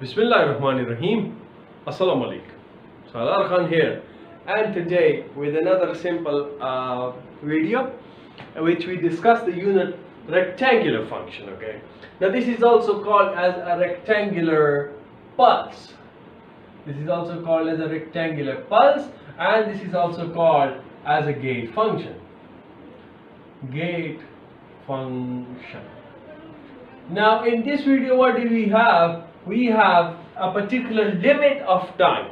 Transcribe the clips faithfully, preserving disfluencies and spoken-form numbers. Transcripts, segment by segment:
Bismillahir Rahmanir Rahim. Assalamu Alaikum. Salaar Khan here, and today with another simple uh, video in which we discuss the unit rectangular function. Okay, now this is also called as a rectangular pulse. This is also called as a rectangular pulse, and this is also called as a gate function. Gate function. Now in this video, what do we have? We have a particular limit of time.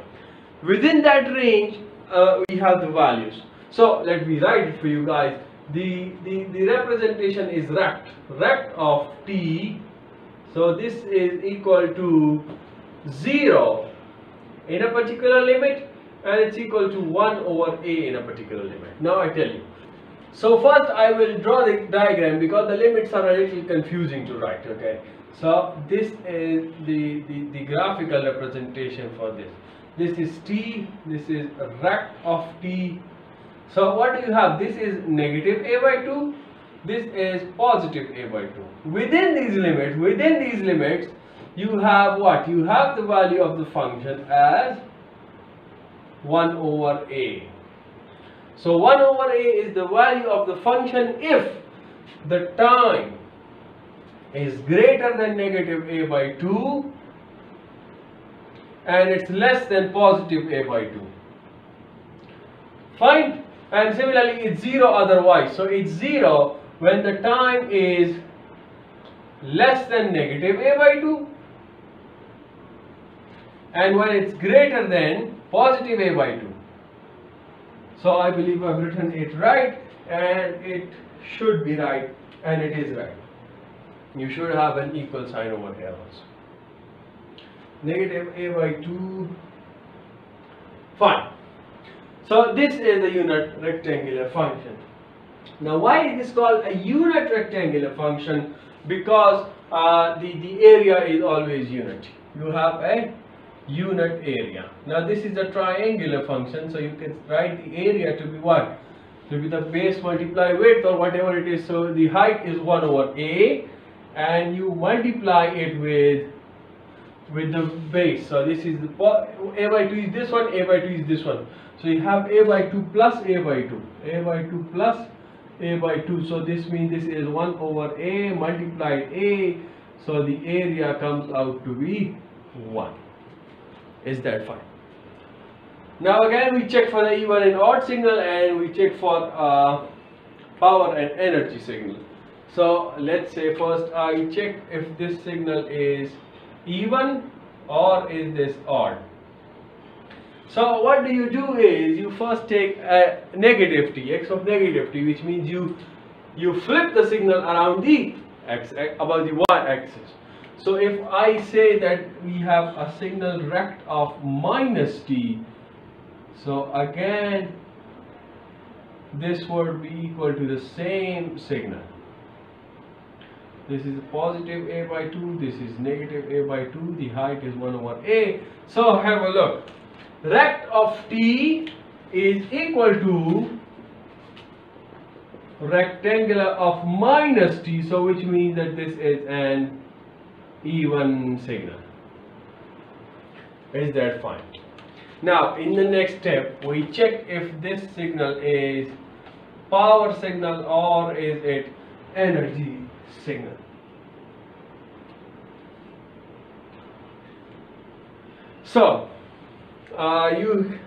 Within that range, uh, we have the values. So let me write it for you guys. The, the, the representation is rect. Rect of t. So this is equal to zero in a particular limit, and it's equal to one over a in a particular limit. Now I tell you. So first I will draw the diagram because the limits are a little confusing to write. Okay. So this is the, the, the graphical representation for this. This is t, this is rect of t. So what do you have? This is negative a by two, this is positive a by two. Within these limits, within these limits, you have what? You have the value of the function as one over a. So one over a is the value of the function if the time is greater than negative a by two and it's less than positive a by two. Fine. And similarly it's zero otherwise. So it's zero when the time is less than negative a by two and when it's greater than positive a by two. So I believe I've written it right, and it should be right, and it is right. You should have an equal sign over here also. Negative a by two. Fine. So this is the unit rectangular function. Now why is this called a unit rectangular function? Because uh, the, the area is always unit. You have a unit area. Now this is a triangular function, so you can write the area to be what? To be the base multiply width or whatever it is. So the height is one over a. And you multiply it with with the base. So this is the a by two is this one, a by two is this one. So you have a by two plus a by two, a by two plus a by two. So this means this is one over a multiplied a. So the area comes out to be one. Is that fine? Now again we check for the even and odd signal, and we check for uh, power and energy signal. So let's say first I check if this signal is even or is this odd. So what do you do is you first take a negative t, x of negative t, which means you you flip the signal around the x about the y-axis. So if I say that we have a signal rect of minus t, so again this would be equal to the same signal. This is positive a by two, this is negative a by two, the height is one over a. So have a look. Rect of t is equal to rectangular of minus t, so which means that this is an even signal. Is that fine? Now in the next step we check if this signal is power signal or is it energy signal. So uh, you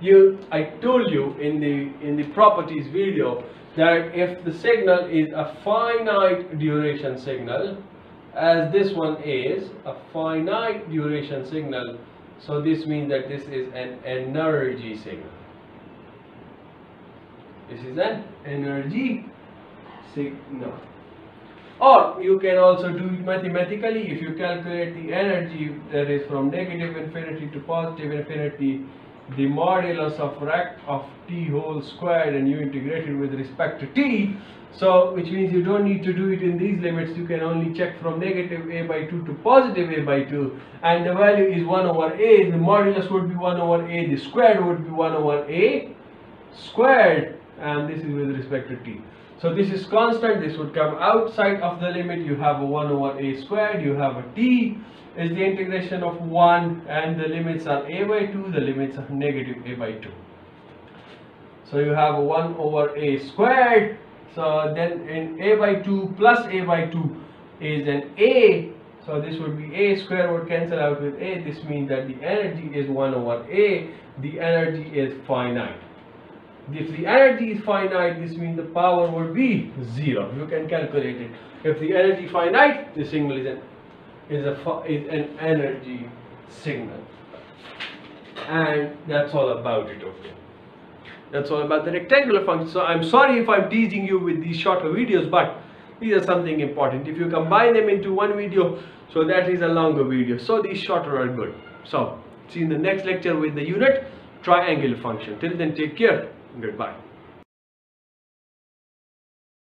you I told you in the in the properties video that if the signal is a finite duration signal, as this one is a finite duration signal, so this means that this is an energy signal. This is an energy signal. Or you can also do it mathematically. If you calculate the energy that is from negative infinity to positive infinity, the modulus of rect of t whole squared, and you integrate it with respect to t. So which means you don't need to do it in these limits. You can only check from negative a by two to positive a by two, and the value is one over a. The modulus would be one over a, the squared would be one over a squared, and this is with respect to t. So this is constant, this would come outside of the limit. You have a one over a squared, you have a t is the integration of one, and the limits are a by two, the limits are negative a by two. So you have a one over a squared, so then in a by two plus a by two is an a, so this would be a square would cancel out with a. This means that the energy is one over a, the energy is finite. If the energy is finite, this means the power would be zero. You can calculate it. If the energy finite, the signal is an is a is an energy signal, and that's all about it. Okay, that's all about the rectangular function. So I'm sorry if I'm teasing you with these shorter videos, but these are something important. If you combine them into one video, so that is a longer video. So these shorter are good. So see you in the next lecture with the unit triangular function. Till then, take care. Goodbye.